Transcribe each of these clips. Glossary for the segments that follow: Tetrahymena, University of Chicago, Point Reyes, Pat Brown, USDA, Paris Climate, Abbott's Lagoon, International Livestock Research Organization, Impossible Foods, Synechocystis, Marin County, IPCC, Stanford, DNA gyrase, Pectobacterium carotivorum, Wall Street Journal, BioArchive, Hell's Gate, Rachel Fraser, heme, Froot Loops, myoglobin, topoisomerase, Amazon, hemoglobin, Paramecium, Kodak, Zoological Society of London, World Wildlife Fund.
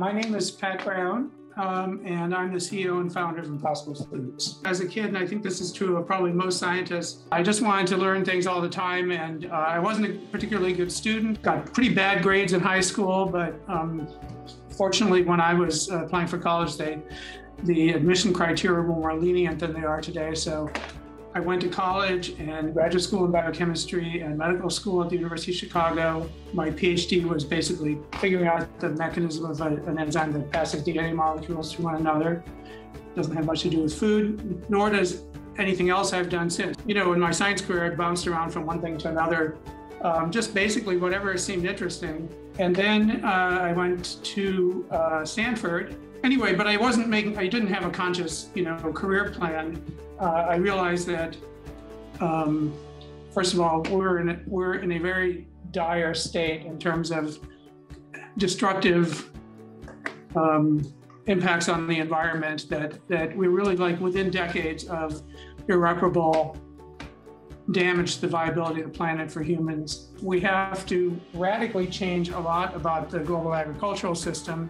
My name is Pat Brown, and I'm the CEO and founder of Impossible Foods. As a kid, and I think this is true of probably most scientists, I just wanted to learn things all the time, and I wasn't a particularly good student. Got pretty bad grades in high school, but fortunately, when I was applying for college, the admission criteria were more lenient than they are today. So I went to college and graduate school in biochemistry and medical school at the University of Chicago. My PhD was basically figuring out the mechanism of an enzyme that passes DNA molecules to one another. Doesn't have much to do with food, nor does anything else I've done since. You know, in my science career, I bounced around from one thing to another, just basically whatever seemed interesting. And then I went to Stanford. Anyway, but I didn't have a conscious, career plan. I realized that, first of all, we're in a very dire state in terms of destructive impacts on the environment that we're really within decades of irreparable damage to the viability of the planet for humans. We have to radically change a lot about the global agricultural system.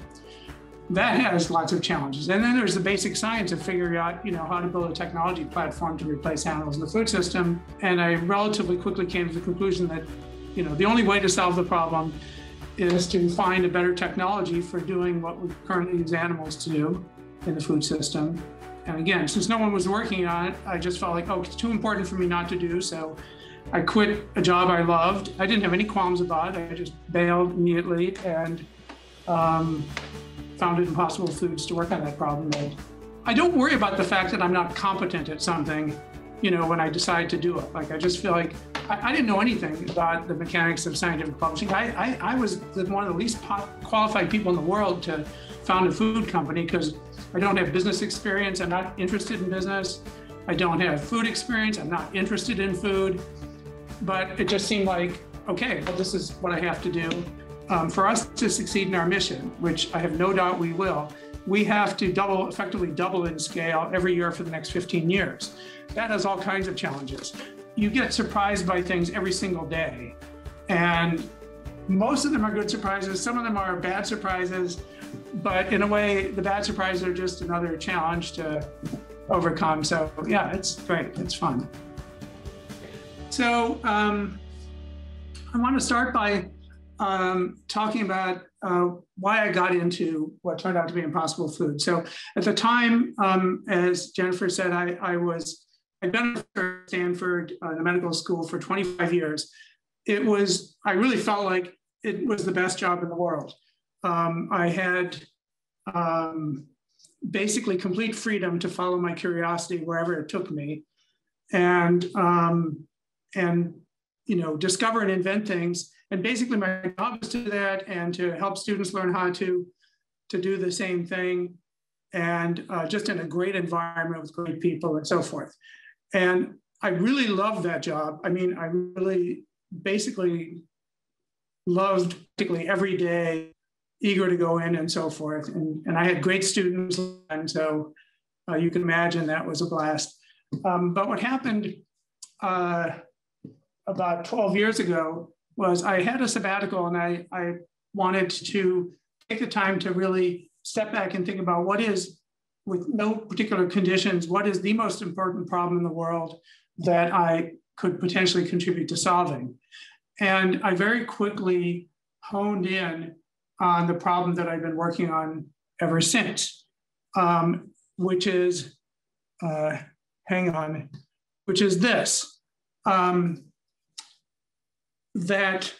That has lots of challenges. And then there's the basic science of figuring out, how to build a technology platform to replace animals in the food system. And I relatively quickly came to the conclusion that, the only way to solve the problem is to find a better technology for doing what we currently use animals to do in the food system. And again, since no one was working on it, I just felt like, oh, it's too important for me not to do. So I quit a job I loved. I didn't have any qualms about it. I just bailed immediately and, founded Impossible Foods to work on that problem. I don't worry about the fact that I'm not competent at something, when I decide to do it. I just feel like I didn't know anything about the mechanics of scientific publishing. I was one of the least qualified people in the world to found a food company because I don't have business experience. I'm not interested in business. I don't have food experience. I'm not interested in food. But it just seemed like, okay, well, this is what I have to do. For us to succeed in our mission, which I have no doubt we will, we have to effectively double in scale every year for the next 15 years. That has all kinds of challenges. You get surprised by things every single day. And most of them are good surprises. Some of them are bad surprises. But in a way, the bad surprises are just another challenge to overcome. So yeah, it's great. It's fun. So I want to start by talking about why I got into what turned out to be Impossible Foods. So at the time, as Jennifer said, I'd been at Stanford, the medical school for 25 years. I really felt like it was the best job in the world. I had basically complete freedom to follow my curiosity wherever it took me and discover and invent things. And basically my job is to do that and to help students learn how to do the same thing and just in a great environment with great people and so forth. And I really loved that job. I mean, I really basically loved particularly every day, eager to go in and so forth. And I had great students. And so you can imagine that was a blast. But what happened about 12 years ago was I had a sabbatical and I wanted to take the time to really step back and think about what is, with no particular conditions, what is the most important problem in the world that I could potentially contribute to solving. And I very quickly honed in on the problem that I've been working on ever since, which is, which is this. That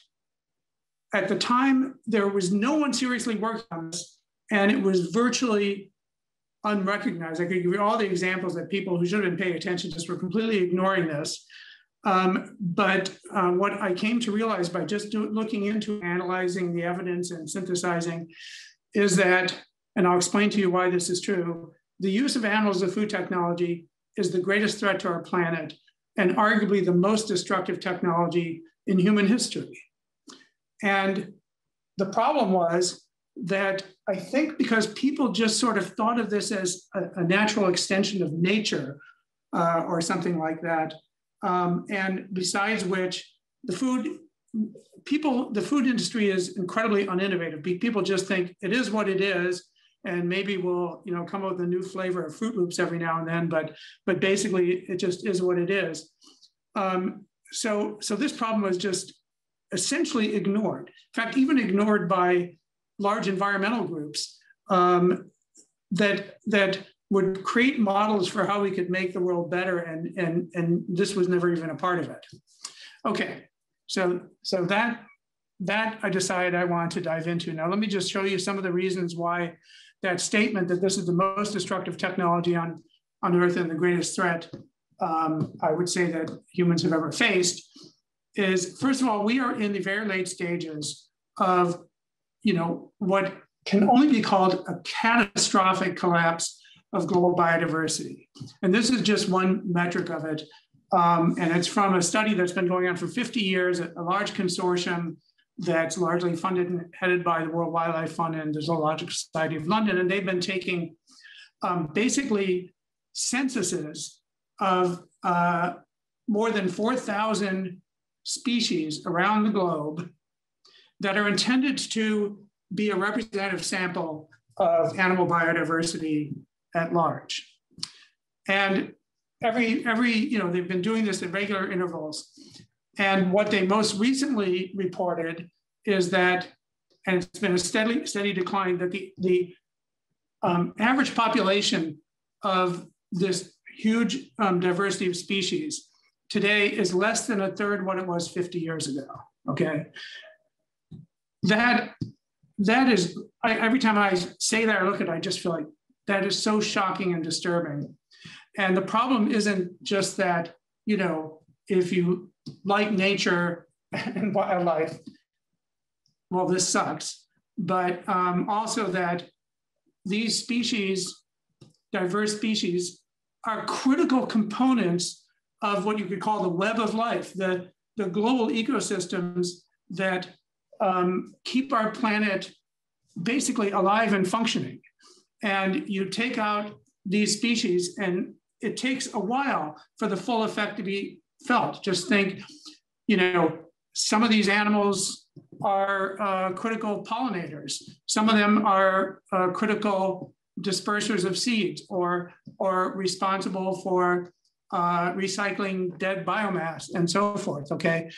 at the time, there was no one seriously working on this, and it was virtually unrecognized. I could give you all the examples that people who should have been paying attention just were completely ignoring this. But what I came to realize by just looking into analyzing the evidence and synthesizing is that, and I'll explain to you why this is true, the use of animals as a food technology is the greatest threat to our planet and arguably the most destructive technology in human history. And the problem was that I think because people just sort of thought of this as a natural extension of nature or something like that, and besides which the food people, the food industry is incredibly uninnovative. People just think it is what it is, and maybe we'll, you know, come up with a new flavor of Froot Loops every now and then, but basically it just is what it is. So this problem was just essentially ignored. In fact, even ignored by large environmental groups that would create models for how we could make the world better, and this was never even a part of it. Okay, so that I decided I wanted to dive into. Now, let me just show you some of the reasons why that statement that this is the most destructive technology on Earth and the greatest threat, I would say, that humans have ever faced is, first of all, we are in the very late stages of, you know, what can only be called a catastrophic collapse of global biodiversity. And this is just one metric of it. And it's from a study that's been going on for 50 years, a large consortium that's largely funded and headed by the World Wildlife Fund and the Zoological Society of London. And they've been taking basically censuses of more than 4,000 species around the globe that are intended to be a representative sample of animal biodiversity at large. And every you know, they've been doing this at regular intervals. And what they most recently reported is that, and it's been a steady decline, that the average population of this huge diversity of species today is less than a third what it was 50 years ago, okay? That is, every time I say that or look at it, I just feel like that is so shocking and disturbing. And the problem isn't just that, you know, if you like nature and wildlife, well, this sucks, but also that these species, diverse species, are critical components of what you could call the web of life, the global ecosystems that keep our planet basically alive and functioning. And you take out these species, and it takes a while for the full effect to be felt. Just think, you know, some of these animals are critical pollinators. Some of them are critical dispersers of seeds or responsible for recycling dead biomass and so forth, okay?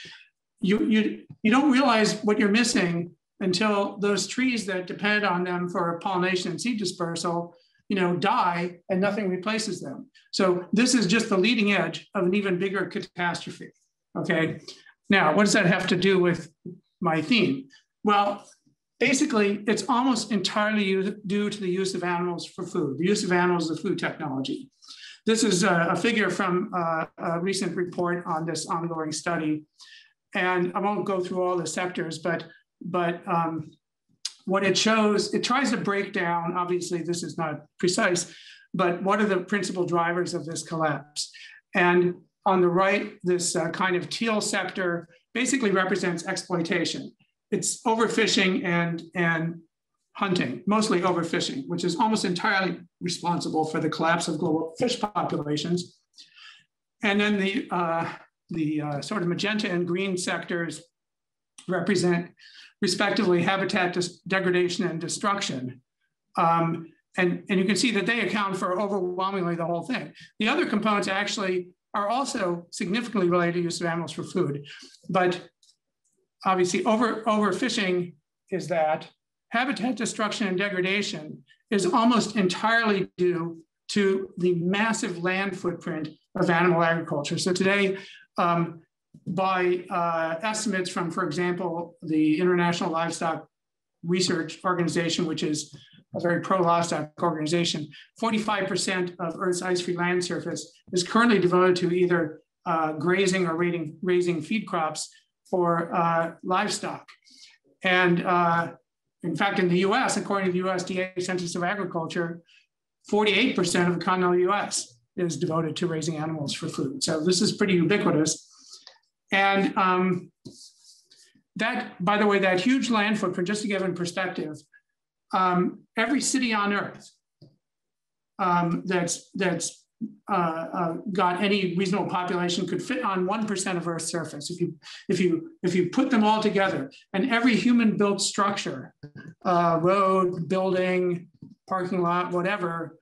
You don't realize what you're missing until those trees that depend on them for pollination and seed dispersal, you know, die and nothing replaces them. So this is just the leading edge of an even bigger catastrophe, okay? Now, what does that have to do with my theme? Well, basically, it's almost entirely due to the use of animals for food, the use of animals as food technology. This is a figure from a recent report on this ongoing study. And I won't go through all the sectors, but what it shows, it tries to break down, obviously this is not precise, but what are the principal drivers of this collapse? And on the right, this kind of teal sector basically represents exploitation. It's overfishing and hunting, mostly overfishing, which is almost entirely responsible for the collapse of global fish populations. And then the sort of magenta and green sectors represent, respectively, habitat degradation and destruction. And you can see that they account for overwhelmingly the whole thing. The other components actually are also significantly related to use of animals for food. But obviously, overfishing is that. Habitat destruction and degradation is almost entirely due to the massive land footprint of animal agriculture. So today, by estimates from, for example, the International Livestock Research Organization, which is a very pro-livestock organization, 45% of Earth's ice-free land surface is currently devoted to either grazing or raising feed crops for livestock. And in fact, in the US, according to the USDA Census of Agriculture, 48% of the continental US is devoted to raising animals for food. So this is pretty ubiquitous. And that, by the way, that huge land footprint, just to give in perspective, every city on Earth that's got any reasonable population could fit on 1% of Earth's surface. If you put them all together, and every human-built structure, road, building, parking lot, whatever,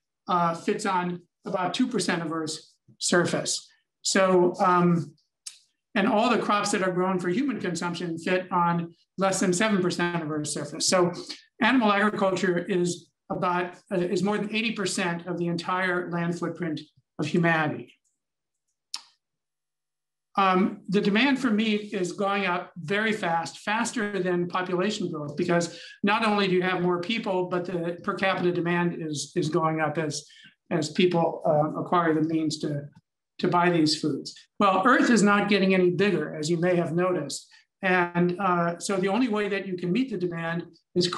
fits on about 2% of Earth's surface. So, and all the crops that are grown for human consumption fit on less than 7% of Earth's surface. So animal agriculture is more than 80% of the entire land footprint of humanity. The demand for meat is going up very fast, faster than population growth, because not only do you have more people, but the per capita demand is going up as people acquire the means to buy these foods. Well, Earth is not getting any bigger, as you may have noticed. And so the only way that you can meet the demand is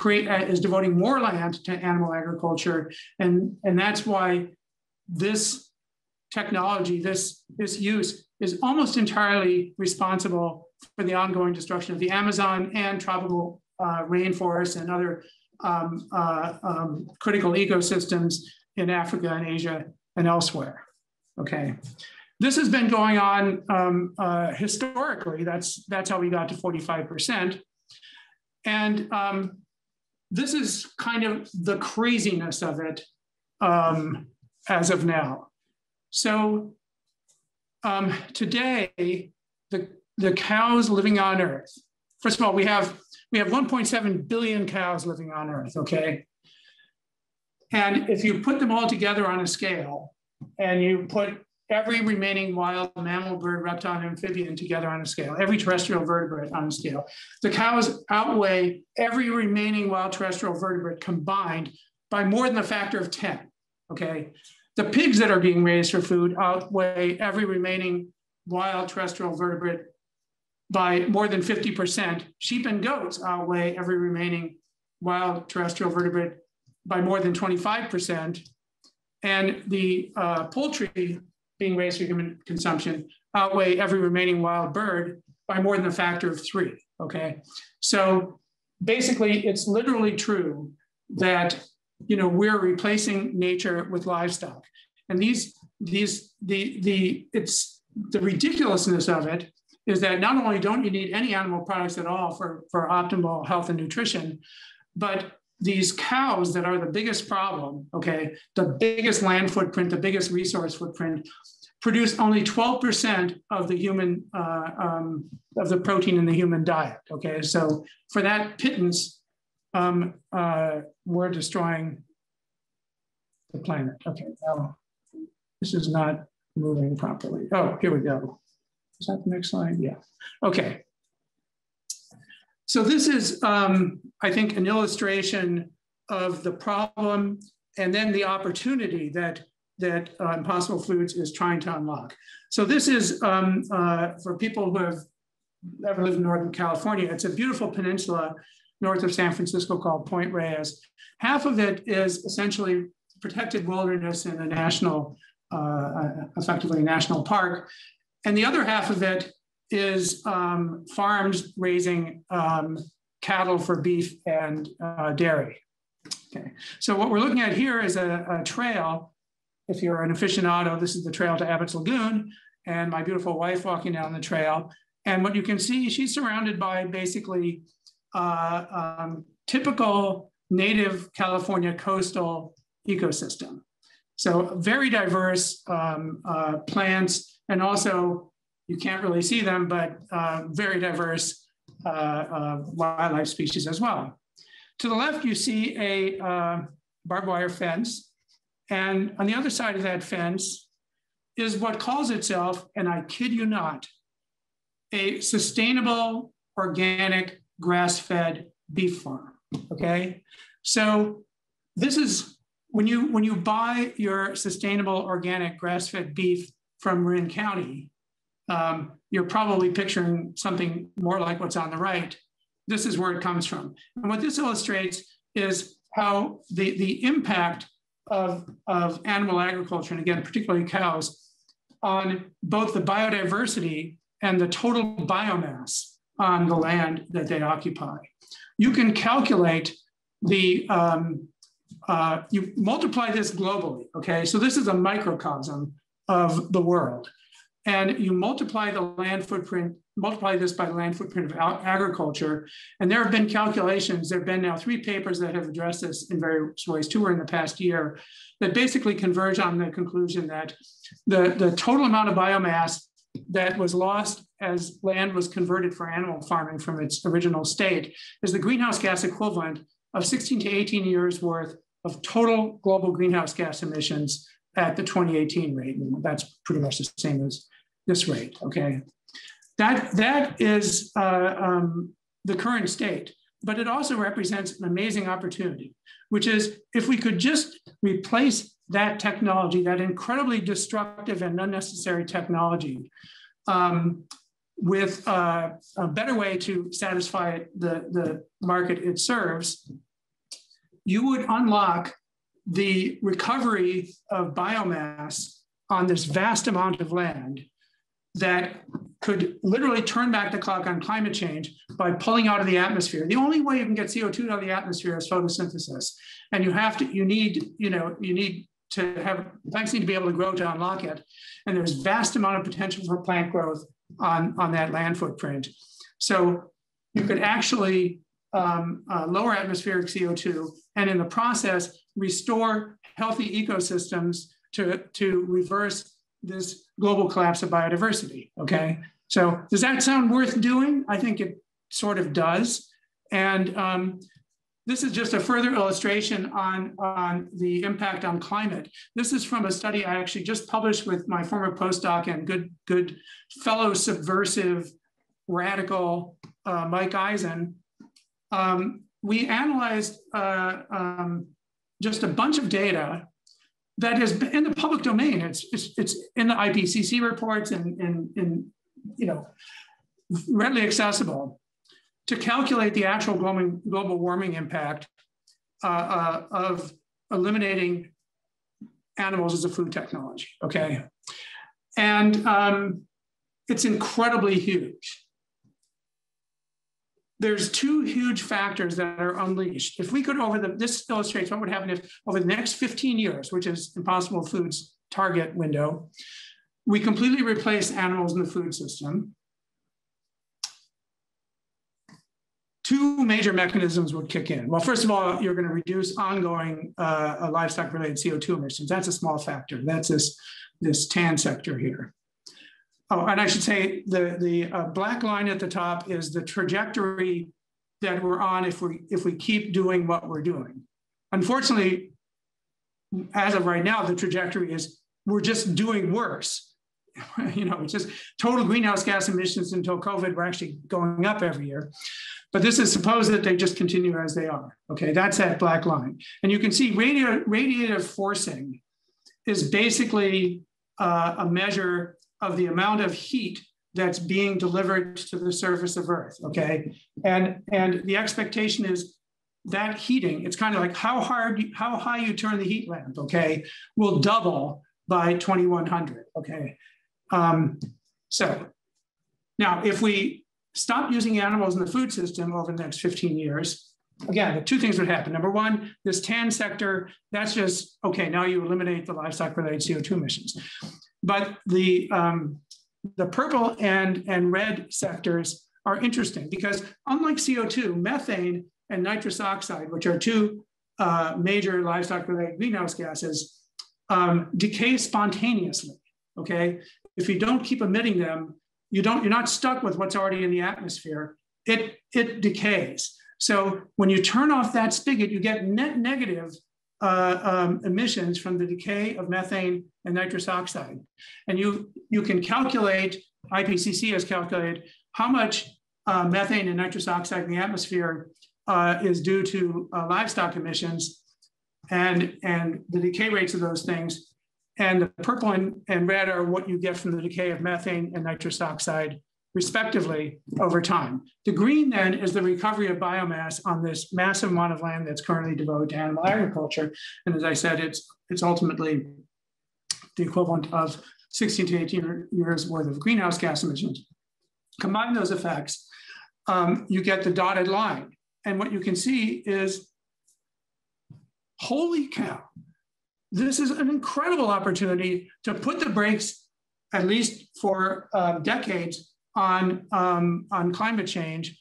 devoting more land to animal agriculture. And that's why this technology, this use is almost entirely responsible for the ongoing destruction of the Amazon and tropical rainforests and other critical ecosystems in Africa and Asia and elsewhere, okay? This has been going on historically. That's how we got to 45%. And this is kind of the craziness of it as of now. So today, the cows living on Earth. First of all, we have 1.7 billion cows living on Earth, okay? And if you put them all together on a scale and you put every remaining wild mammal, bird, reptile, and amphibian together on a scale, every terrestrial vertebrate on a scale, the cows outweigh every remaining wild terrestrial vertebrate combined by more than a factor of 10, okay? The pigs that are being raised for food outweigh every remaining wild terrestrial vertebrate by more than 50%. Sheep and goats outweigh every remaining wild terrestrial vertebrate by more than 25%. And the poultry being raised for human consumption outweigh every remaining wild bird by more than a factor of 3, okay? So basically it's literally true that, you know, we're replacing nature with livestock. And the ridiculousness of it is that not only don't you need any animal products at all for optimal health and nutrition, but these cows that are the biggest problem, okay, the biggest land footprint, the biggest resource footprint, produce only 12% of the human, of the protein in the human diet, okay? So for that pittance, we're destroying the planet. Okay, now this is not moving properly. Oh, here we go. Is that the next slide? Yeah, okay. So this is, I think, an illustration of the problem and then the opportunity that Impossible Foods is trying to unlock. So this is, for people who have ever lived in Northern California, it's a beautiful peninsula north of San Francisco called Point Reyes. Half of it is essentially protected wilderness in a national, effectively national park. And the other half of it is farms raising cattle for beef and dairy. Okay, so what we're looking at here is a trail. If you're an aficionado, this is the trail to Abbott's Lagoon, and my beautiful wife walking down the trail. And what you can see, she's surrounded by basically typical native California coastal ecosystem. So very diverse plants, and also you can't really see them, but very diverse wildlife species as well. To the left, you see a barbed wire fence. And on the other side of that fence is what calls itself, and I kid you not, a sustainable, organic, grass-fed beef farm, okay? So this is, when you buy your sustainable, organic, grass-fed beef from Marin County, you're probably picturing something more like what's on the right. This is where it comes from. And what this illustrates is how the impact of animal agriculture, and again, particularly cows, on both the biodiversity and the total biomass on the land that they occupy. You can calculate you multiply this globally, okay? So this is a microcosm of the world. And you multiply the land footprint, multiply this by the land footprint of agriculture. And there have been calculations, there have been now 3 papers that have addressed this in various ways, 2 were in the past year, that basically converge on the conclusion that the total amount of biomass that was lost as land was converted for animal farming from its original state is the greenhouse gas equivalent of 16 to 18 years worth of total global greenhouse gas emissions at the 2018 rate. And that's pretty much the same as this rate, okay? That is the current state, but it also represents an amazing opportunity, which is if we could just replace that technology, that incredibly destructive and unnecessary technology, with a better way to satisfy the market it serves, you would unlock the recovery of biomass on this vast amount of land that could literally turn back the clock on climate change by pulling out of the atmosphere. The only way you can get CO2 out of the atmosphere is photosynthesis. And you have to, you need to have, plants need to be able to grow to unlock it. And there's vast amount of potential for plant growth on that land footprint. So you could actually lower atmospheric CO2 and in the process, restore healthy ecosystems to reverse this global collapse of biodiversity, okay? So does that sound worth doing? I think it sort of does. And this is just a further illustration on the impact on climate. This is from a study I actually just published with my former postdoc and good fellow subversive radical Mike Eisen. We analyzed just a bunch of data that is in the public domain. It's in the IPCC reports and you know, readily accessible to calculate the actual global warming impact of eliminating animals as a food technology, okay? And it's incredibly huge. There's 2 huge factors that are unleashed. If we could this illustrates what would happen if over the next 15 years, which is Impossible Foods' target window, we completely replace animals in the food system. 2 major mechanisms would kick in. Well, first of all, you're gonna reduce ongoing livestock related CO2 emissions. That's a small factor. That's this tan sector here. Oh, and I should say the black line at the top is the trajectory that we're on if we keep doing what we're doing. Unfortunately, as of right now, the trajectory is we're just doing worse. You know, it's just total greenhouse gas emissions until COVID were actually going up every year. But this is supposed that they just continue as they are. Okay, that's that black line. And you can see radiative forcing is basically a measure of the amount of heat that's being delivered to the surface of Earth, okay? And the expectation is that heating, it's kind of like how high you turn the heat lamp, okay, will double by 2100, okay? So now if we stop using animals in the food system over the next 15 years, again, the 2 things would happen. Number 1, this tan sector, that's just, okay, now you eliminate the livestock related CO2 emissions. But the purple and red sectors are interesting because unlike CO2, methane and nitrous oxide, which are 2 major livestock-related greenhouse gases, decay spontaneously, okay? If you don't keep emitting them, you're not stuck with what's already in the atmosphere. It decays. So when you turn off that spigot, you get net negative emissions from the decay of methane and nitrous oxide. And you can calculate, IPCC has calculated how much methane and nitrous oxide in the atmosphere is due to livestock emissions and the decay rates of those things. And the purple and red are what you get from the decay of methane and nitrous oxide respectively over time. The green then is the recovery of biomass on this massive amount of land that's currently devoted to animal agriculture. And as I said, it's ultimately the equivalent of 16 to 18 years worth of greenhouse gas emissions. Combine those effects, you get the dotted line. And what you can see is holy cow, this is an incredible opportunity to put the brakes, at least for decades, on climate change,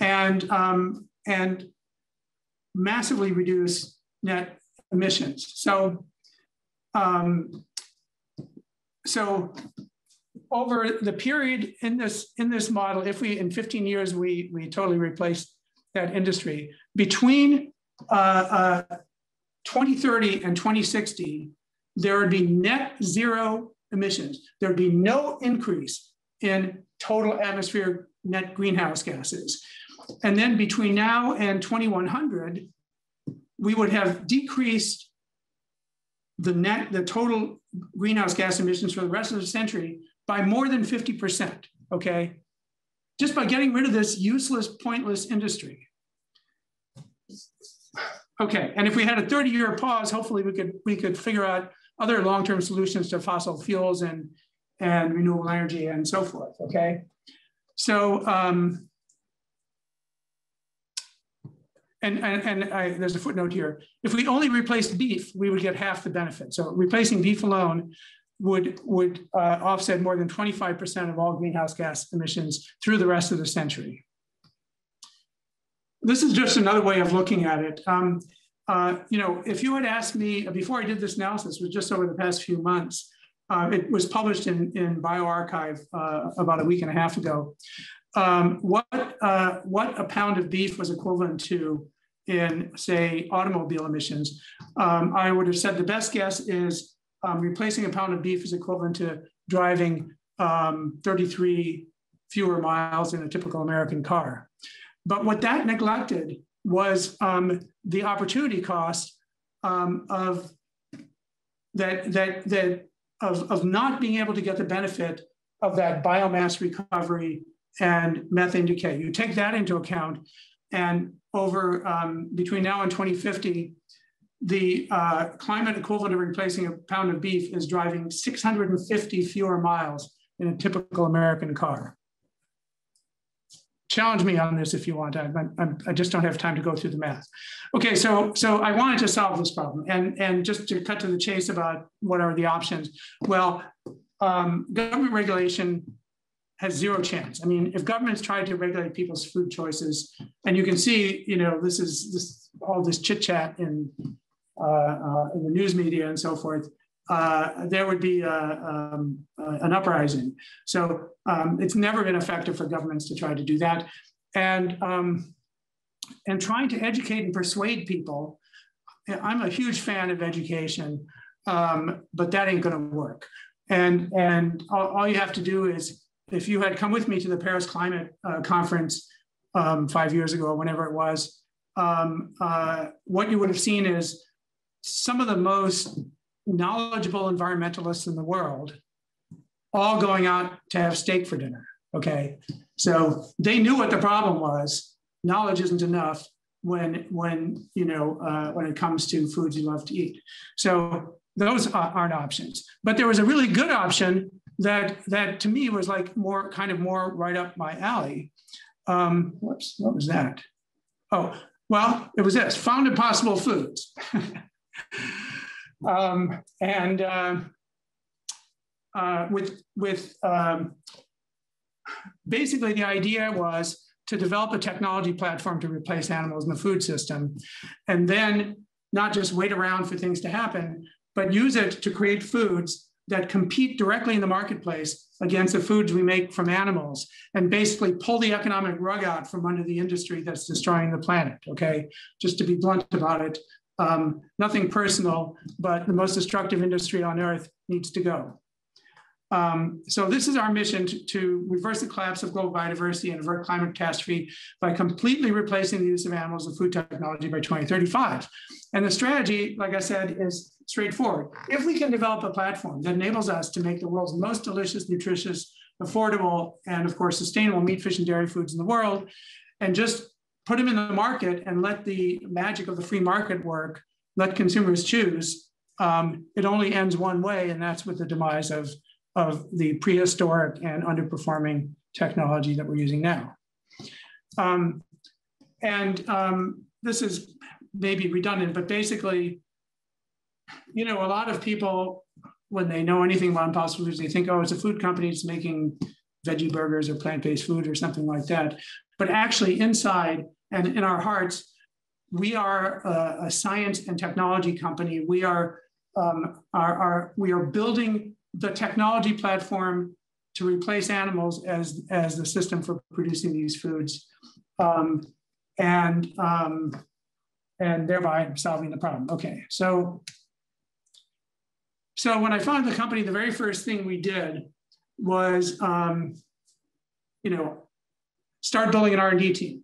and massively reduce net emissions. So, so over the period in this model, if we in 15 years we totally replace that industry, between 2030 and 2060, there would be net zero emissions. There would be no increase in total atmospheric net greenhouse gases. And then between now and 2100, we would have decreased the total greenhouse gas emissions for the rest of the century by more than 50%, okay? Just by getting rid of this useless, pointless industry. Okay, and if we had a 30-year pause, hopefully we could figure out other long-term solutions to fossil fuels and renewable energy and so forth, okay? So, there's a footnote here. If we only replaced beef, we would get half the benefit. So replacing beef alone would offset more than 25% of all greenhouse gas emissions through the rest of the century. This is just another way of looking at it. You know, if you had asked me, before I did this analysis, was just over the past few months, it was published in BioArchive about a week and a half ago, what a pound of beef was equivalent to in, say, automobile emissions. I would have said the best guess is replacing a pound of beef is equivalent to driving 33 fewer miles in a typical American car. But what that neglected was the opportunity cost of not being able to get the benefit of that biomass recovery and methane decay. You take that into account, and over between now and 2050, the climate equivalent of replacing a pound of beef is driving 650 fewer miles in a typical American car. Challenge me on this if you want. I just don't have time to go through the math. Okay, so I wanted to solve this problem, and just to cut to the chase about what are the options. Well, government regulation has zero chance. I mean, if governments try to regulate people's food choices, and you can see, you know, this all this chit chat in the news media and so forth. There would be an uprising. So it's never been effective for governments to try to do that. And trying to educate and persuade people, I'm a huge fan of education, but that ain't gonna work. And all you have to do is, if you had come with me to the Paris Climate Conference 5 years ago, whenever it was, what you would have seen is some of the most knowledgeable environmentalists in the world, all going out to have steak for dinner, okay? So they knew what the problem was. Knowledge isn't enough when you know, when it comes to foods you love to eat. So those aren't options. But there was a really good option that to me was like more right up my alley. Whoops, what was that? Oh, well, it was this, found Impossible Foods. Basically the idea was to develop a technology platform to replace animals in the food system, and then not just wait around for things to happen, but use it to create foods that compete directly in the marketplace against the foods we make from animals, and basically pull the economic rug out from under the industry that's destroying the planet, okay? Just to be blunt about it. Nothing personal, but the most destructive industry on earth needs to go. So this is our mission to reverse the collapse of global biodiversity and avert climate catastrophe by completely replacing the use of animals with food technology by 2035. And the strategy, like I said, is straightforward. If we can develop a platform that enables us to make the world's most delicious, nutritious, affordable, and of course, sustainable meat, fish, and dairy foods in the world, and just put them in the market and let the magic of the free market work, let consumers choose, it only ends one way, and that's with the demise of the prehistoric and underperforming technology that we're using now. This is maybe redundant, but basically, you know, a lot of people, when they know anything about Impossible Foods, they think, oh, it's a food company, it's making veggie burgers or plant-based food or something like that. But actually inside and in our hearts, we are a science and technology company. We are building the technology platform to replace animals as the system for producing these foods, and thereby solving the problem. Okay, so when I founded the company, the very first thing we did was, you know, start building an R&D team.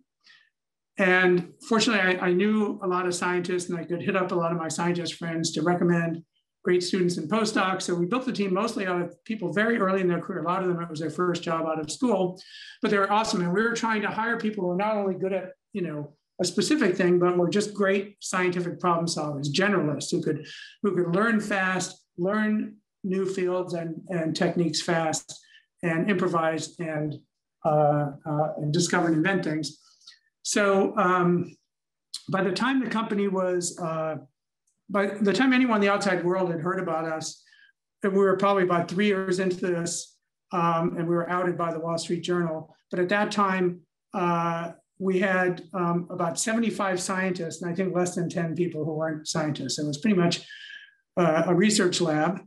And fortunately, I knew a lot of scientists, and I could hit up a lot of my scientist friends to recommend great students and postdocs. So we built the team mostly out of people very early in their career. A lot of them, it was their first job out of school, but they were awesome. And we were trying to hire people who are not only good at, you know, a specific thing, but were just great scientific problem solvers, generalists who could learn fast, learn new fields and techniques fast, and improvise and discover and invent things. So by the time the company was, by the time anyone in the outside world had heard about us, and we were probably about 3 years into this, and we were outed by the Wall Street Journal. But at that time, we had about 75 scientists, and I think less than 10 people who weren't scientists. It was pretty much a research lab.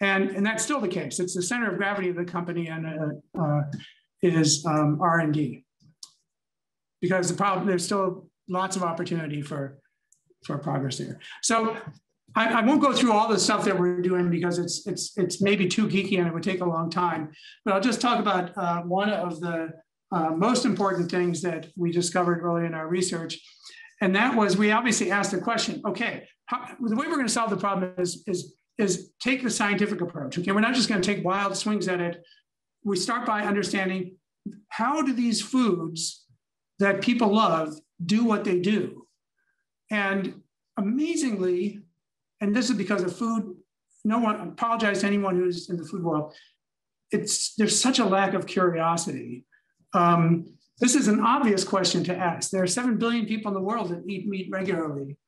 And that's still the case. It's the center of gravity of the company, and is R&D. Because the problem, there's still lots of opportunity for progress there. So I won't go through all the stuff that we're doing because it's maybe too geeky and it would take a long time, but I'll just talk about one of the most important things that we discovered early in our research. And that was, we obviously asked the question, okay, the way we're gonna solve the problem is take the scientific approach. Okay, we're not just gonna take wild swings at it. We start by understanding, how do these foods that people love do what they do? And amazingly, and this is because of food, no one, I apologize to anyone who's in the food world, there's such a lack of curiosity. This is an obvious question to ask. There are 7 billion people in the world that eat meat regularly.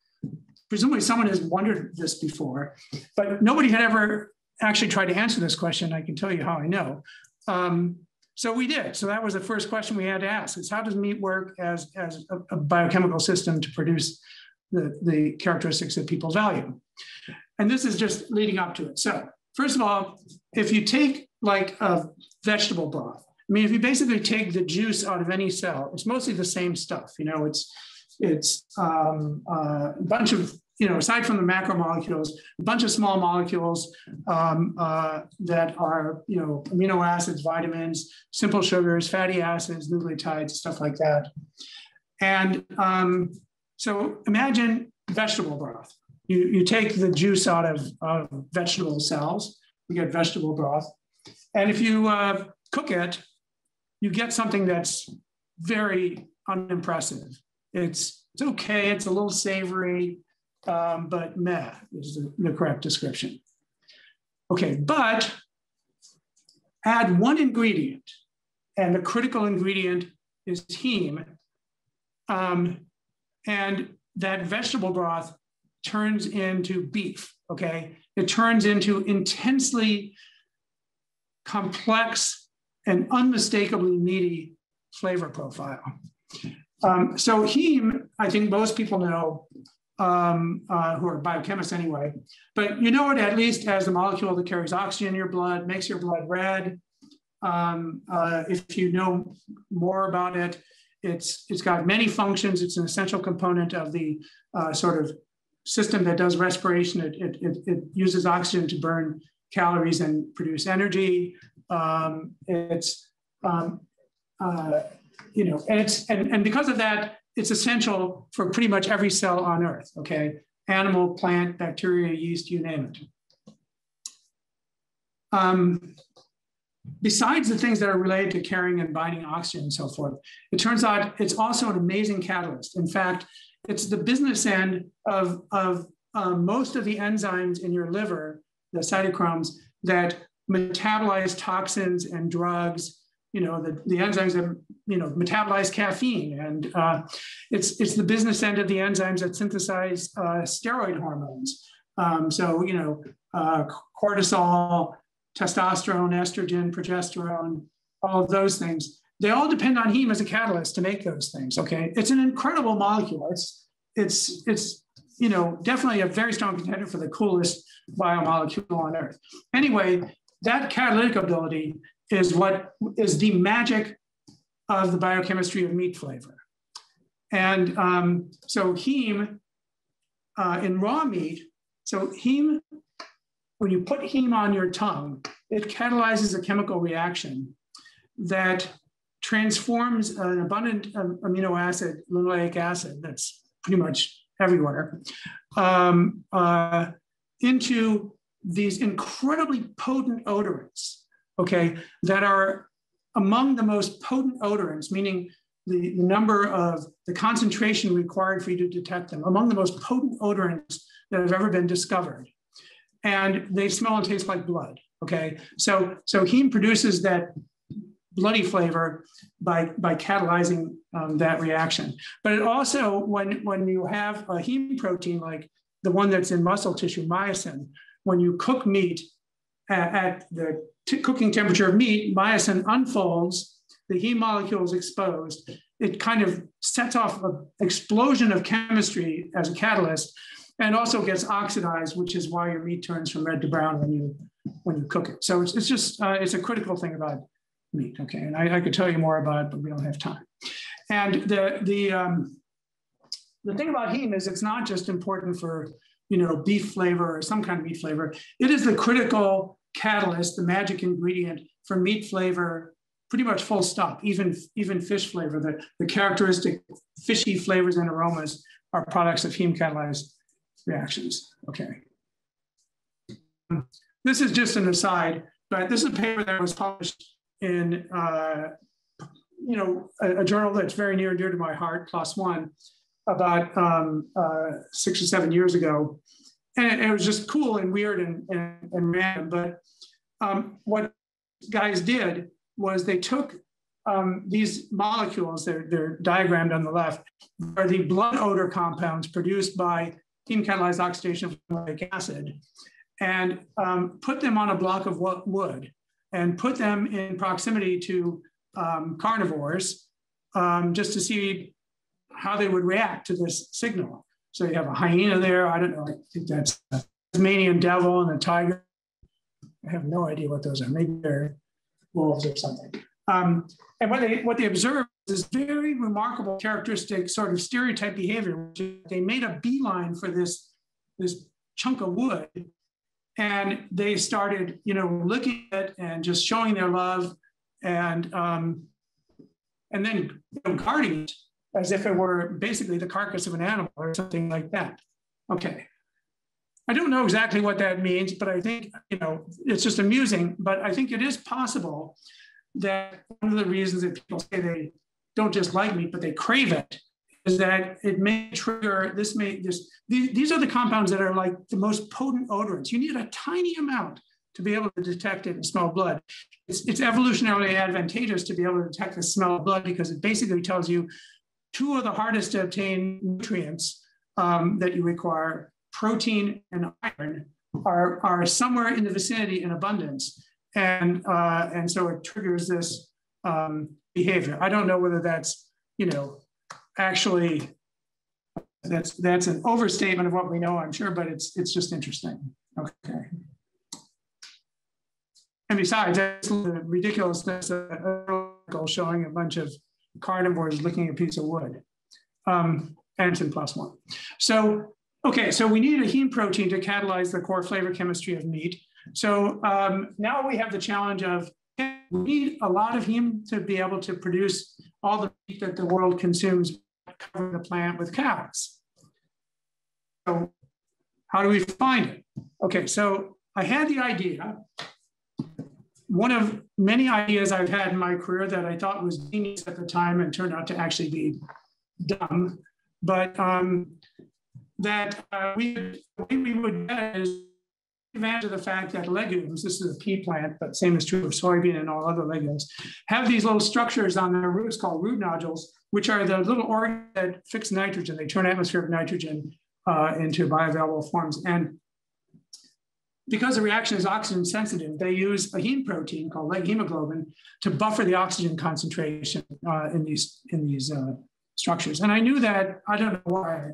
Presumably someone has wondered this before, but nobody had ever actually tried to answer this question. I can tell you how I know. So we did. So that was the first question we had to ask, is how does meat work as a biochemical system to produce the characteristics that people value? And this is just leading up to it. So first of all, if you take like a vegetable broth, I mean, if you basically take the juice out of any cell, it's mostly the same stuff. You know, it's a bunch of, you know, aside from the macromolecules, a bunch of small molecules that are, you know, amino acids, vitamins, simple sugars, fatty acids, nucleotides, stuff like that. And so imagine vegetable broth. You take the juice out of vegetable cells, you get vegetable broth. And if you cook it, you get something that's very unimpressive. It's okay, it's a little savory, but meh is the correct description. Okay, but add one ingredient, and the critical ingredient is heme, and that vegetable broth turns into beef, okay? It turns into intensely complex and unmistakably meaty flavor profile. So heme, I think most people know, who are biochemists anyway, but you know it at least as a molecule that carries oxygen in your blood, makes your blood red. If you know more about it, it's got many functions. It's an essential component of the sort of system that does respiration. It uses oxygen to burn calories and produce energy. You know, and because of that, it's essential for pretty much every cell on Earth, okay? Animal, plant, bacteria, yeast, you name it. Besides the things that are related to carrying and binding oxygen and so forth, it turns out it's also an amazing catalyst. In fact, it's the business end of most of the enzymes in your liver, the cytochromes, that metabolize toxins and drugs you know, the enzymes that, you know, metabolize caffeine, and it's the business end of the enzymes that synthesize steroid hormones. So, you know, cortisol, testosterone, estrogen, progesterone, all of those things, they all depend on heme as a catalyst to make those things, okay? It's an incredible molecule. It's you know, definitely a very strong contender for the coolest biomolecule on Earth. Anyway, that catalytic ability is what is the magic of the biochemistry of meat flavor. And so heme in raw meat, so heme, when you put heme on your tongue, it catalyzes a chemical reaction that transforms an abundant amino acid, linoleic acid, that's pretty much everywhere, into these incredibly potent odorants, okay, that are among the most potent odorants, meaning the number of, the concentration required for you to detect them, among the most potent odorants that have ever been discovered. And they smell and taste like blood, okay? So heme produces that bloody flavor by catalyzing that reaction. But it also, when you have a heme protein, like the one that's in muscle tissue, myosin, when you cook meat at the cooking temperature of meat, myosin unfolds, the heme molecule is exposed. It kind of sets off an explosion of chemistry as a catalyst, and also gets oxidized, which is why your meat turns from red to brown when you cook it. So it's just, it's a critical thing about meat, okay? And I could tell you more about it, but we don't have time. And the thing about heme is it's not just important for, you know, beef flavor or some kind of meat flavor. It is the critical catalyst, the magic ingredient for meat flavor, pretty much full stop, even fish flavor. The characteristic fishy flavors and aromas are products of heme catalyzed reactions, okay. This is just an aside, but this is a paper that was published in, you know, a journal that's very near and dear to my heart, Plus One, about 6 or 7 years ago. And it was just cool and weird and random, but what guys did was they took these molecules, they're diagrammed on the left, are the blood odor compounds produced by heme catalyzed oxidation of linoleic acid, and put them on a block of wood and put them in proximity to carnivores just to see how they would react to this signal. So you have a hyena there, I don't know, I think that's a Tasmanian devil and a tiger. I have no idea what those are, maybe they're wolves or something. And what they observed is very remarkable characteristic sort of stereotype behavior, which is they made a beeline for this chunk of wood, and they started, you know, looking at it and just showing their love, and then, you know, guarding it as if it were basically the carcass of an animal or something like that. Okay. I don't know exactly what that means, but I think, you know, it's just amusing, but I think it is possible that one of the reasons that people say they don't just like meat, but they crave it, is that it may trigger, these are the compounds that are like the most potent odorants. You need a tiny amount to be able to detect it and smell blood. It's evolutionarily advantageous to be able to detect the smell of blood because it basically tells you two of the hardest to obtain nutrients that you require, protein and iron, are somewhere in the vicinity in abundance. And so it triggers this behavior. I don't know whether that's, you know, actually that's an overstatement of what we know, I'm sure, but it's just interesting. Okay. And besides, that's the ridiculousness of an article showing a bunch of carnivores licking a piece of wood, and it's in Plus One. So, okay, so we need a heme protein to catalyze the core flavor chemistry of meat. So now we have the challenge of, we need a lot of heme to be able to produce all the meat that the world consumes, covering the planet with cows. So how do we find it? Okay, so I had the idea, one of many ideas I've had in my career that I thought was genius at the time and turned out to actually be dumb, but that we would get is advantage of the fact that legumes, this is a pea plant, but same is true of soybean and all other legumes, have these little structures on their roots called root nodules, which are the little organs that fix nitrogen. They turn atmospheric nitrogen into bioavailable forms. And because the reaction is oxygen sensitive, they use a heme protein called leg hemoglobin to buffer the oxygen concentration in these structures. And I knew that, I don't know why,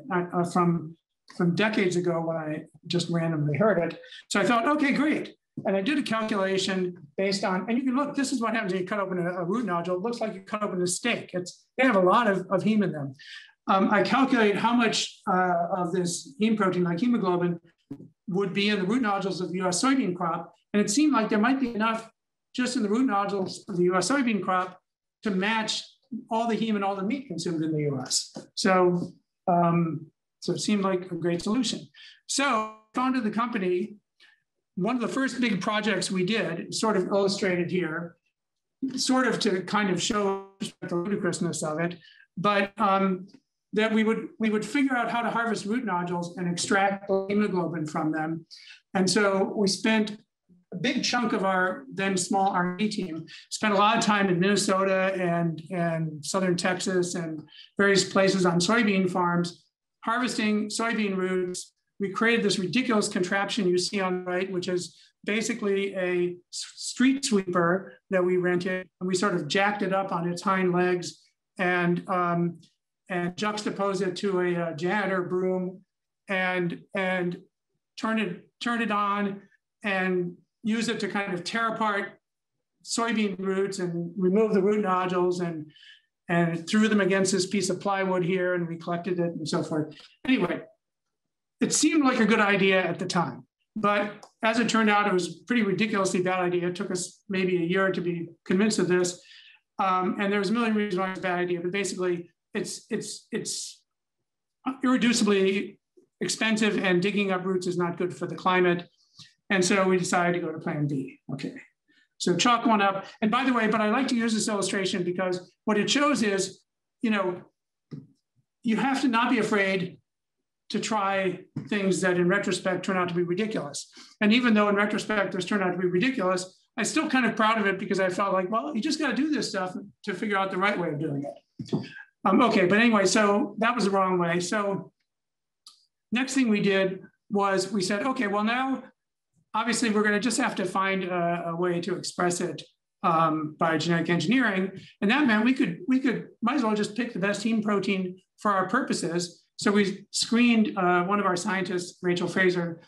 from decades ago when I just randomly heard it. So I thought, okay, great. And I did a calculation based on, and you can look, this is what happens when you cut open a root nodule. It looks like you cut open a steak. They have a lot of heme in them. I calculate how much of this heme protein, like hemoglobin, would be in the root nodules of the US soybean crop. And it seemed like there might be enough just in the root nodules of the US soybean crop to match all the heme and all the meat consumed in the US. So, so it seemed like a great solution. So I founded the company. One of the first big projects we did, sort of illustrated here, sort of to kind of show the ludicrousness of it, but that we would figure out how to harvest root nodules and extract hemoglobin from them. And so we spent a big chunk of our then small R&D team, spent a lot of time in Minnesota and southern Texas and various places on soybean farms, harvesting soybean roots. We created this ridiculous contraption you see on the right, which is basically a street sweeper that we rented, and we sort of jacked it up on its hind legs and juxtaposed it to a janitor broom and turned it on and used it to kind of tear apart soybean roots and remove the root nodules and threw them against this piece of plywood here, and we collected it and so forth. Anyway, it seemed like a good idea at the time, but as it turned out, it was a pretty ridiculously bad idea. It took us maybe a year to be convinced of this. And there was a million reasons why it was a bad idea, but basically it's irreducibly expensive, and digging up roots is not good for the climate. And so we decided to go to plan B. Okay, so chalk one up. And by the way, but I like to use this illustration because what it shows is, you know, you have to not be afraid to try things that in retrospect turn out to be ridiculous. And even though in retrospect this turned out to be ridiculous, I'm still kind of proud of it because I felt like, well, you just got to do this stuff to figure out the right way of doing it. Okay, but anyway, so that was the wrong way. So next thing we did was we said, okay, well now, obviously we're going to just have to find a way to express it by genetic engineering. And that meant we could might as well just pick the best heme protein for our purposes. So we screened one of our scientists, Rachel Fraser,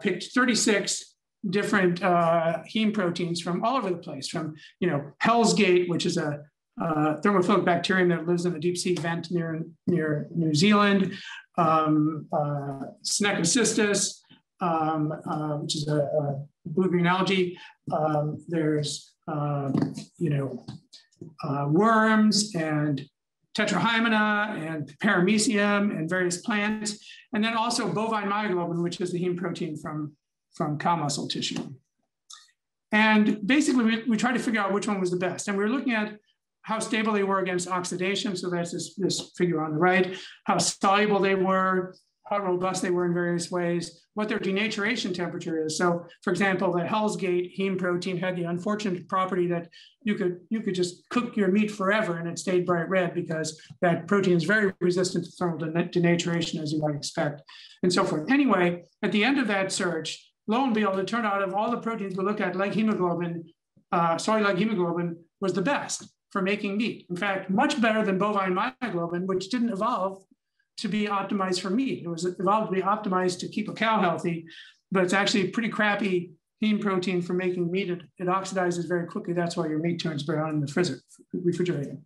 picked 36 different heme proteins from all over the place, from, you know, Hell's Gate, which is a thermophilic bacterium that lives in a deep sea vent near New Zealand, Synechocystis, which is a blue-green algae. There's, worms and Tetrahymena and Paramecium and various plants, and then also bovine myoglobin, which is the heme protein from cow muscle tissue. And basically, we tried to figure out which one was the best. And we were looking at how stable they were against oxidation. So that's this figure on the right, how soluble they were, how robust they were in various ways, what their denaturation temperature is. So for example, the Hell's Gate heme protein had the unfortunate property that you could just cook your meat forever and it stayed bright red because that protein is very resistant to thermal denaturation, as you might expect, and so forth. Anyway, at the end of that search, lo and behold, it turned out of all the proteins we looked at, leg hemoglobin, soy leg hemoglobin was the best for making meat. In fact, much better than bovine myoglobin, which didn't evolve to be optimized for meat. It was evolved to be optimized to keep a cow healthy, but it's actually a pretty crappy heme protein for making meat. It oxidizes very quickly. That's why your meat turns brown in the refrigerator.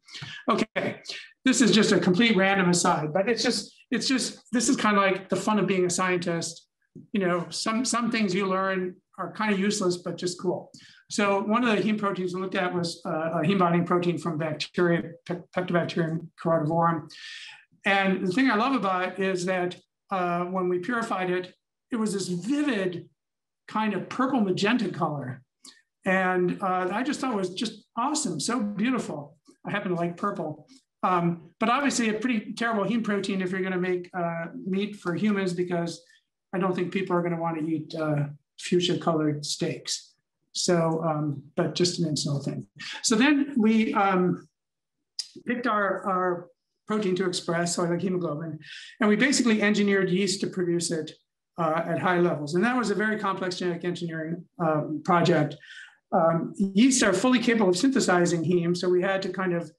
Okay, this is just a complete random aside, but it's just this is kind of like the fun of being a scientist. You know, some things you learn are kind of useless, but just cool. So one of the heme proteins we looked at was a heme binding protein from bacteria, Pectobacterium carotivorum. And the thing I love about it is that when we purified it, it was this vivid kind of purple magenta color. And I just thought it was just awesome, so beautiful. I happen to like purple. But obviously a pretty terrible heme protein if you're going to make meat for humans because I don't think people are going to want to eat fuchsia-colored steaks. So, but just an incidental thing. So then we picked our protein to express, so like hemoglobin, and we basically engineered yeast to produce it at high levels. And that was a very complex genetic engineering project. Yeasts are fully capable of synthesizing heme, so we had to kind of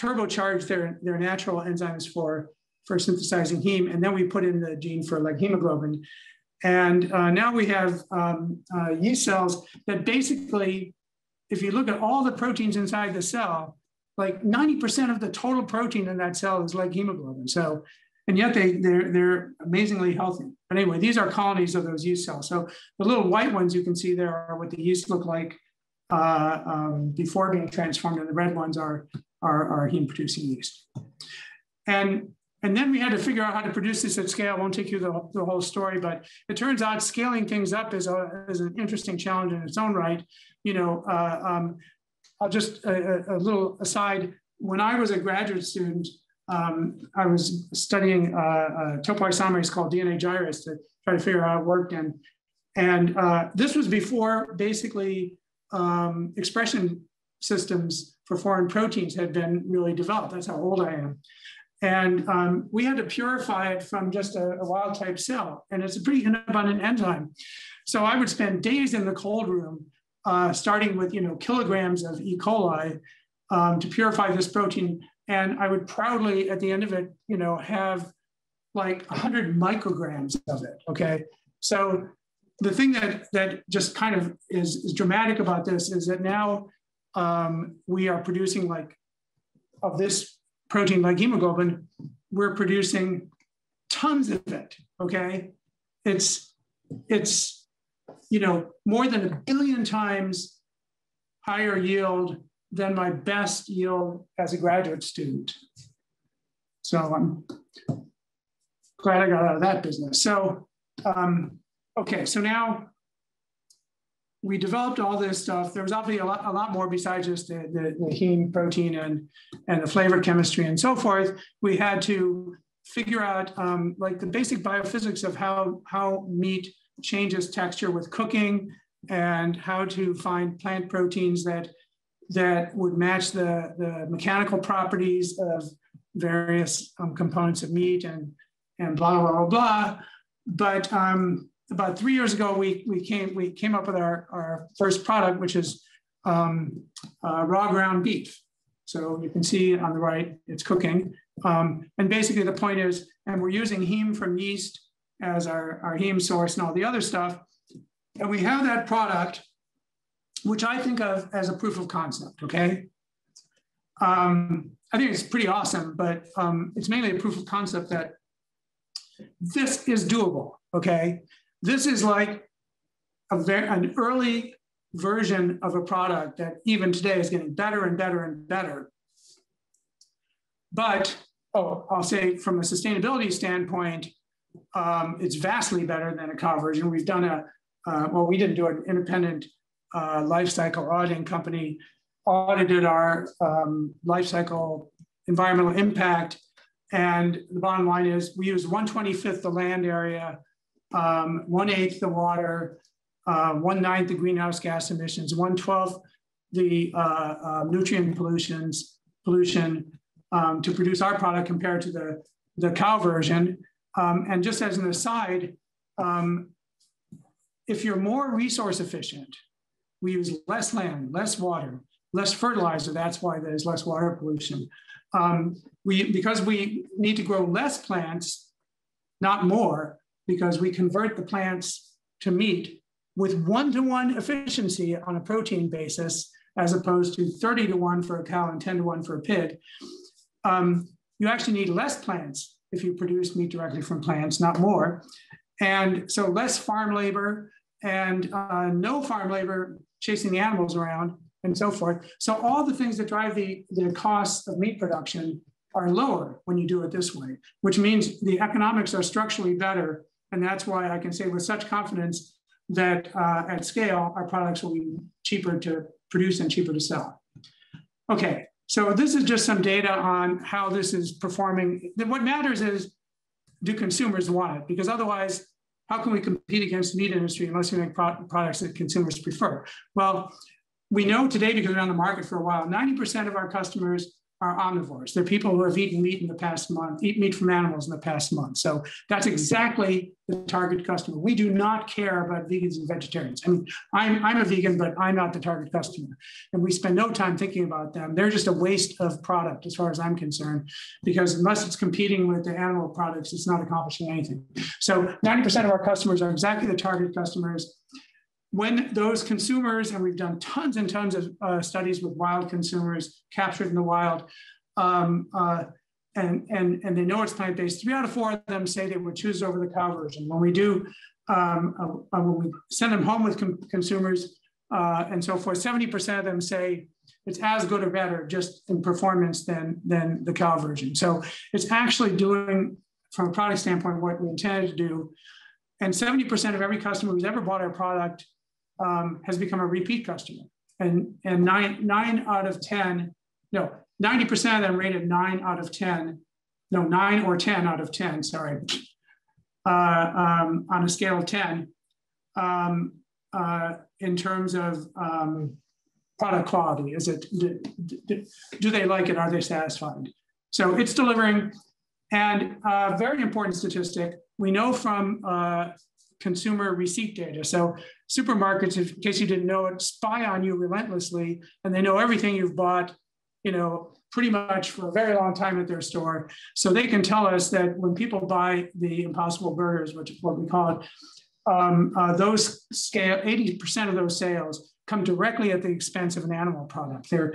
turbocharge their natural enzymes for synthesizing heme, and then we put in the gene for like hemoglobin. And now we have yeast cells that basically, if you look at all the proteins inside the cell, like 90% of the total protein in that cell is like hemoglobin. So, and yet they're amazingly healthy. But anyway, these are colonies of those yeast cells. So the little white ones you can see there are what the yeast look like before being transformed, and the red ones are heme-producing yeast. And then we had to figure out how to produce this at scale. I won't take you the whole story, but it turns out scaling things up is an interesting challenge in its own right. You know, I'll just a little aside. When I was a graduate student, I was studying topoisomerase called DNA gyrase to try to figure out how it worked. And this was before basically expression systems for foreign proteins had been really developed. That's how old I am. And we had to purify it from just a wild type cell. And it's a pretty abundant enzyme. So I would spend days in the cold room, starting with, you know, kilograms of E. coli to purify this protein. And I would proudly at the end of it, you know, have like 100 micrograms of it, okay? So the thing that just kind of is dramatic about this is that now we are producing like, of this protein like hemoglobin, we're producing tons of it, okay? It's you know, more than 1 billion times higher yield than my best yield as a graduate student. So I'm glad I got out of that business. So, okay, so now we developed all this stuff. There was obviously a lot more besides just the heme protein and the flavor chemistry and so forth. We had to figure out like the basic biophysics of how meat changes texture with cooking and how to find plant proteins that would match the mechanical properties of various components of meat and blah, blah, blah, blah. But about 3 years ago, we came up with our first product, which is raw ground beef. So you can see on the right, it's cooking. And basically the point is, and we're using heme from yeast as our heme source and all the other stuff. And we have that product, which I think of as a proof of concept, okay? I think it's pretty awesome, but it's mainly a proof of concept that this is doable, okay? This is like an early version of a product that even today is getting better and better and better. But, oh, I'll say from a sustainability standpoint, it's vastly better than a cow version. We've done well, we didn't do an independent life cycle auditing company, audited our life cycle environmental impact. And the bottom line is we use 1/25 the land area, 1/8 the water, 1/9 the greenhouse gas emissions, 1/12 the nutrient pollution to produce our product compared to the cow version. And just as an aside, if you're more resource efficient, we use less land, less water, less fertilizer. That's why there's less water pollution. Because we need to grow less plants, not more, because we convert the plants to meat with 1-to-1 efficiency on a protein basis, as opposed to 30-to-1 for a cow and 10-to-1 for a pig. You actually need less plants if you produce meat directly from plants, not more. And so less farm labor and no farm labor chasing the animals around and so forth. So all the things that drive the costs of meat production are lower when you do it this way, which means the economics are structurally better. And that's why I can say with such confidence that at scale, our products will be cheaper to produce and cheaper to sell. Okay. So this is just some data on how this is performing. What matters is, do consumers want it? Because otherwise, How can we compete against the meat industry unless we make products that consumers prefer? Well, we know today, because we're on the market for a while, 90% of our customers are omnivores. They're people who have eaten meat in the past month, eat meat from animals in the past month. So that's exactly the target customer. We do not care about vegans and vegetarians. I mean, I'm a vegan, but I'm not the target customer. And we spend no time thinking about them. They're just a waste of product as far as I'm concerned, because unless it's competing with the animal products, it's not accomplishing anything. So 90% of our customers are exactly the target customers. When those consumers, and we've done tons and tons of studies with wild consumers captured in the wild, and they know it's plant-based, 3 out of 4 of them say they would choose over the cow version. When we do, when we send them home with consumers and so forth, 70% of them say it's as good or better just in performance than the cow version. So it's actually doing, from a product standpoint, what we intended to do. And 70% of every customer who's ever bought our product has become a repeat customer, and 90% of them rated 9 or 10 out of 10, sorry, on a scale of 10 in terms of product quality. Is it, do they like it? Are they satisfied? So it's delivering. And a very important statistic, we know from consumer receipt data. So supermarkets, in case you didn't know it, spy on you relentlessly, and they know everything you've bought, you know, pretty much for a very long time at their store. So they can tell us that when people buy the Impossible Burgers, which is what we call it, 80% of those sales come directly at the expense of an animal product. They're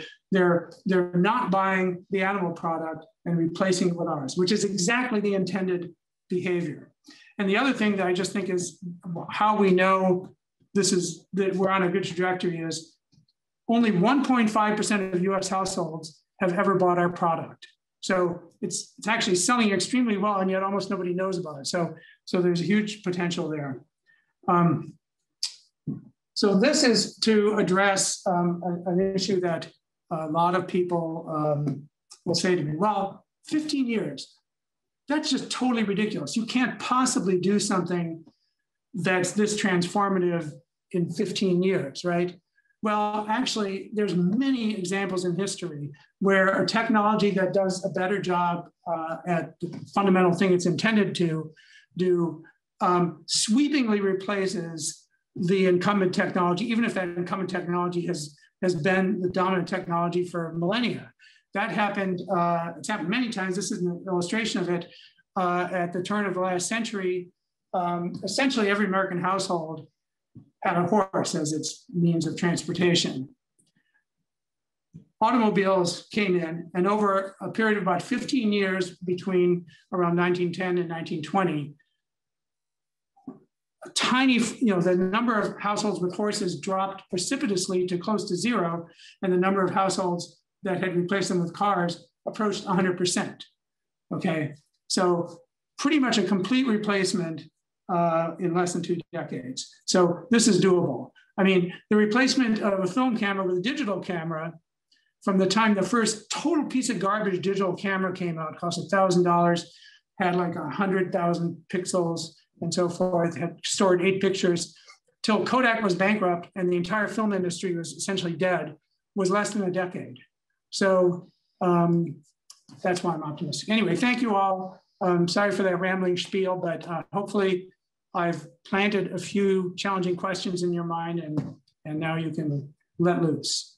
not buying the animal product and replacing it with ours, which is exactly the intended behavior. And the other thing that I just think is how we know this is that we're on a good trajectory is only 1.5% of US households have ever bought our product. So it's actually selling extremely well, and yet almost nobody knows about it. So there's a huge potential there. So this is to address an issue that a lot of people will say to me, well, 15 years. That's just totally ridiculous. You can't possibly do something that's this transformative in 15 years, right? Well, actually, there's many examples in history where a technology that does a better job at the fundamental thing it's intended to do sweepingly replaces the incumbent technology, even if that incumbent technology has been the dominant technology for millennia. That happened, it's happened many times. This is an illustration of it. At the turn of the last century, essentially every American household had a horse as its means of transportation. Automobiles came in, and over a period of about 15 years between around 1910 and 1920, a tiny, you know, the number of households with horses dropped precipitously to close to zero, and the number of households that had replaced them with cars approached 100%. Okay, so pretty much a complete replacement in less than 2 decades. So this is doable. I mean, the replacement of a film camera with a digital camera, from the time the first total piece of garbage digital camera came out, cost $1,000, had like 100,000 pixels and so forth, had stored 8 pictures, till Kodak was bankrupt and the entire film industry was essentially dead, was less than a decade. So that's why I'm optimistic. Anyway, thank you all. Sorry for that rambling spiel, but hopefully I've planted a few challenging questions in your mind, and now you can let loose.